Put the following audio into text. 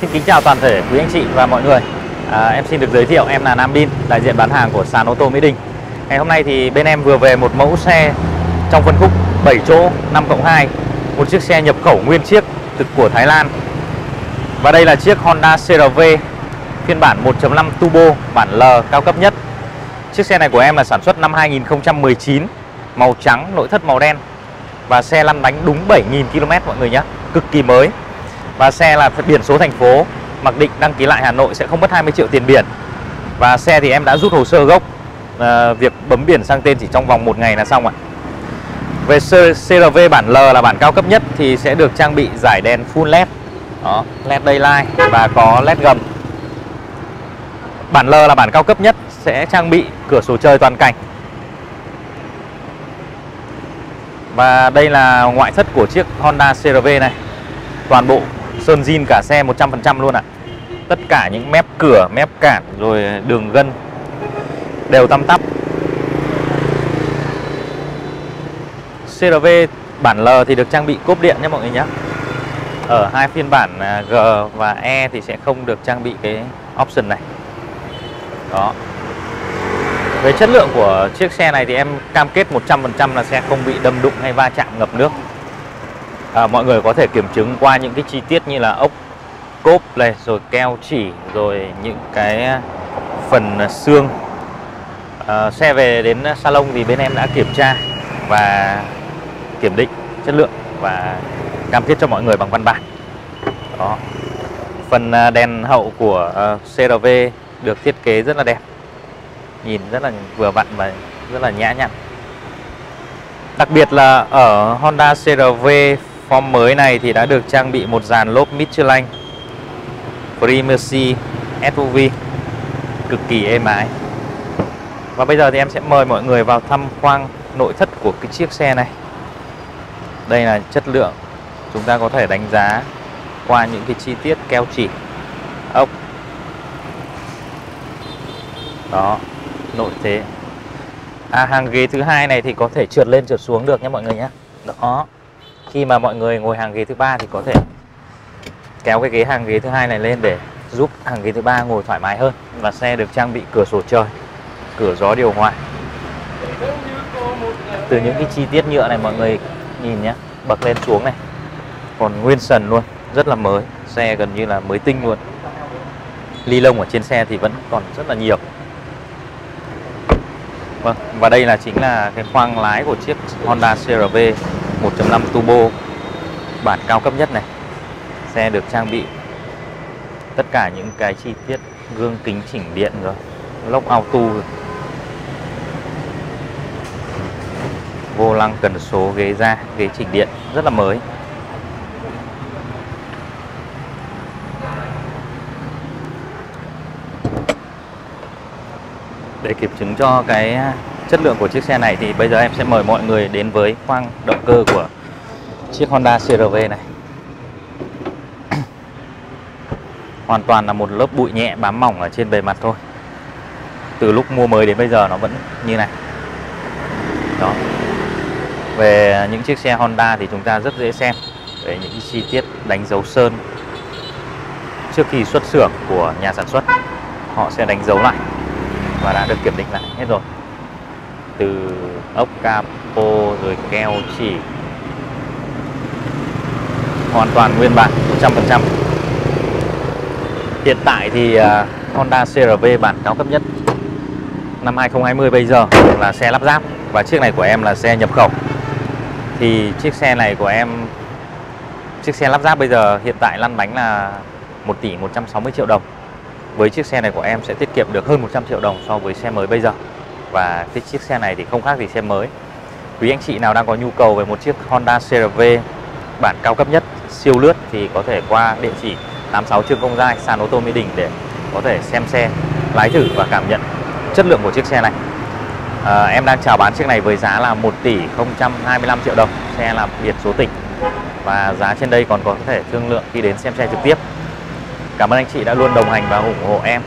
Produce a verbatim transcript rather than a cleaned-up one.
Xin kính chào toàn thể quý anh chị và mọi người. à, Em xin được giới thiệu, em là Nam Bin, đại diện bán hàng của sàn ô tô Mỹ Đình. Ngày hôm nay thì bên em vừa về một mẫu xe trong phân khúc bảy chỗ năm cộng hai, một chiếc xe nhập khẩu nguyên chiếc từ của Thái Lan. Và đây là chiếc Honda xê rờ vê phiên bản một chấm năm Turbo bản L cao cấp nhất. Chiếc xe này của em là sản xuất năm hai nghìn không trăm mười chín, màu trắng, nội thất màu đen. Và xe lăn bánh đúng bảy nghìn ki lô mét mọi người nhé, cực kỳ mới. Và xe là biển số thành phố mặc định, đăng ký lại Hà Nội sẽ không mất hai mươi triệu tiền biển. Và xe thì em đã rút hồ sơ gốc, à, việc bấm biển sang tên chỉ trong vòng một ngày là xong ạ. Về xê rờ vê bản L là bản cao cấp nhất thì sẽ được trang bị dải đèn full led. Đó, led daylight và có led gầm. Bản L là bản cao cấp nhất sẽ trang bị cửa sổ trời toàn cảnh. Và đây là ngoại thất của chiếc Honda xê rờ vê này. Toàn bộ sơn zin cả xe một trăm phần trăm luôn ạ. À. Tất cả những mép cửa, mép cản rồi đường gân đều tăm tắp. xê rờ vê bản L thì được trang bị cốp điện nhé mọi người nhé. Ở hai phiên bản G và E thì sẽ không được trang bị cái option này. Đó. Về chất lượng của chiếc xe này thì em cam kết một trăm phần trăm là xe không bị đâm đụng hay va chạm ngập nước. À, mọi người có thể kiểm chứng qua những cái chi tiết như là ốc cốp này, rồi keo chỉ, rồi những cái phần xương. à, Xe về đến salon thì bên em đã kiểm tra và kiểm định chất lượng và cam kết cho mọi người bằng văn bản. Đó. Phần đèn hậu của xê rờ vê được thiết kế rất là đẹp, nhìn rất là vừa vặn và rất là nhã nhặn. Đặc biệt là ở Honda xê rờ vê form mới này thì đã được trang bị một dàn lốp Michelin Primacy ét u vê cực kỳ êm ái. Và bây giờ thì em sẽ mời mọi người vào thăm khoang nội thất của cái chiếc xe này. Đây là chất lượng, chúng ta có thể đánh giá qua những cái chi tiết keo chỉ, ốc. Đó, nội thế. À, hàng ghế thứ hai này thì có thể trượt lên trượt xuống được nhé mọi người nhé. Đó, khi mà mọi người ngồi hàng ghế thứ ba thì có thể kéo cái ghế hàng ghế thứ hai này lên để giúp hàng ghế thứ ba ngồi thoải mái hơn. Và xe được trang bị cửa sổ trời, cửa gió điều hòa. Từ những cái chi tiết nhựa này mọi người nhìn nhé, bậc lên xuống này còn nguyên sần luôn, rất là mới, xe gần như là mới tinh luôn. Ly lông ở trên xe thì vẫn còn rất là nhiều. Vâng, và đây là chính là cái khoang lái của chiếc Honda xê rờ vê một chấm năm Turbo bản cao cấp nhất này. Xe được trang bị tất cả những cái chi tiết gương kính chỉnh điện rồi, lốc auto rồi, vô lăng cần số, ghế da, ghế chỉnh điện rất là mới. Để kiểm chứng cho cái chất lượng của chiếc xe này thì bây giờ em sẽ mời mọi người đến với khoang động cơ của chiếc Honda xê rờ vê này. Hoàn toàn là một lớp bụi nhẹ bám mỏng ở trên bề mặt thôi. Từ lúc mua mới đến bây giờ nó vẫn như này. Đó. Về những chiếc xe Honda thì chúng ta rất dễ xem về những chi tiết đánh dấu sơn. Trước khi xuất xưởng của nhà sản xuất, họ sẽ đánh dấu lại và đã được kiểm định lại hết rồi. Từ ốc capo rồi keo chỉ hoàn toàn nguyên bản một trăm phần trăm. Hiện tại thì uh, Honda xê rờ vê bản cao cấp nhất năm hai nghìn không trăm hai mươi bây giờ là xe lắp ráp. Và chiếc này của em là xe nhập khẩu. Thì chiếc xe này của em, chiếc xe lắp ráp bây giờ hiện tại lăn bánh là một tỷ một trăm sáu mươi triệu đồng. Với chiếc xe này của em sẽ tiết kiệm được hơn một trăm triệu đồng so với xe mới bây giờ. Và cái chiếc xe này thì không khác gì xe mới. Quý anh chị nào đang có nhu cầu về một chiếc Honda xê rờ vê bản cao cấp nhất siêu lướt thì có thể qua địa chỉ tám mươi sáu Trương Công Giai, sàn ô tô Mỹ Đình để có thể xem xe, lái thử và cảm nhận chất lượng của chiếc xe này. à, Em đang chào bán chiếc này với giá là một tỷ không trăm hai mươi lăm triệu đồng. Xe là biển số tỉnh. Và giá trên đây còn có thể thương lượng khi đến xem xe trực tiếp. Cảm ơn anh chị đã luôn đồng hành và ủng hộ em.